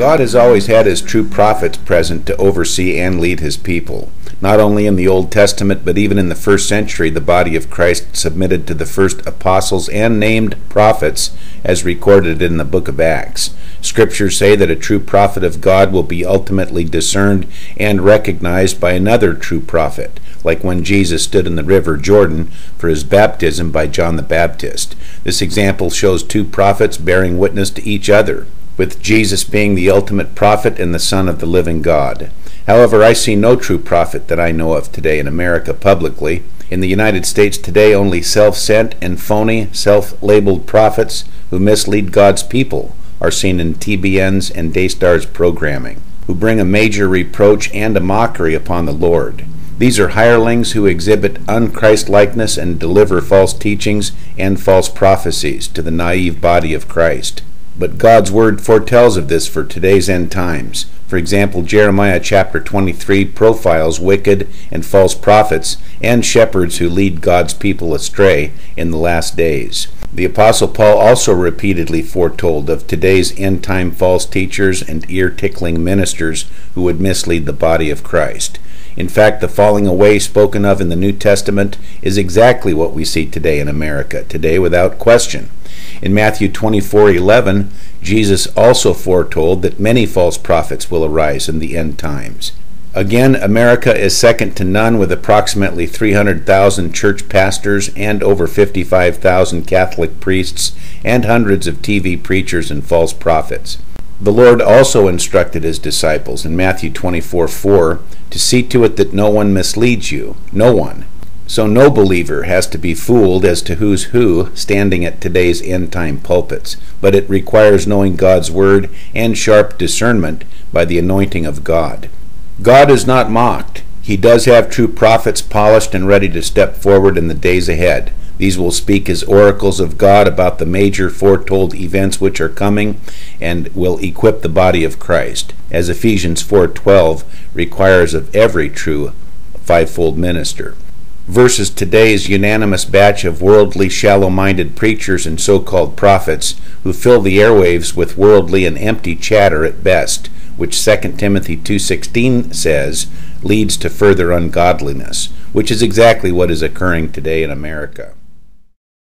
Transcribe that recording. God has always had his true prophets present to oversee and lead his people. Not only in the Old Testament, but even in the first century, the body of Christ submitted to the first apostles and named prophets, as recorded in the book of Acts. Scriptures say that a true prophet of God will be ultimately discerned and recognized by another true prophet, like when Jesus stood in the river Jordan for his baptism by John the Baptist. This example shows two prophets bearing witness to each other, with Jesus being the ultimate prophet and the Son of the living God. However, I see no true prophet that I know of today in America publicly. In the United States today, only self-sent and phony, self-labeled prophets who mislead God's people are seen in TBN's and Daystar's programming, who bring a major reproach and a mockery upon the Lord. These are hirelings who exhibit unChrist-likeness and deliver false teachings and false prophecies to the naive body of Christ. But God's Word foretells of this for today's end times. For example, Jeremiah chapter 23 profiles wicked and false prophets and shepherds who lead God's people astray in the last days. The Apostle Paul also repeatedly foretold of today's end-time false teachers and ear-tickling ministers who would mislead the body of Christ. In fact, the falling away spoken of in the New Testament is exactly what we see today in America, today without question. In Matthew 24:11, Jesus also foretold that many false prophets will arise in the end times. Again, America is second to none, with approximately 300,000 church pastors and over 55,000 Catholic priests and hundreds of TV preachers and false prophets. The Lord also instructed his disciples in Matthew 24:4 to see to it that no one misleads you, no one. So no believer has to be fooled as to who's who standing at today's end-time pulpits, but it requires knowing God's Word and sharp discernment by the anointing of God. God is not mocked. He does have true prophets polished and ready to step forward in the days ahead. These will speak as oracles of God about the major foretold events which are coming and will equip the body of Christ, as Ephesians 4:12 requires of every true fivefold minister. Versus today's unanimous batch of worldly, shallow-minded preachers and so-called prophets who fill the airwaves with worldly and empty chatter at best, which 2 Timothy 2:16 says leads to further ungodliness, which is exactly what is occurring today in America.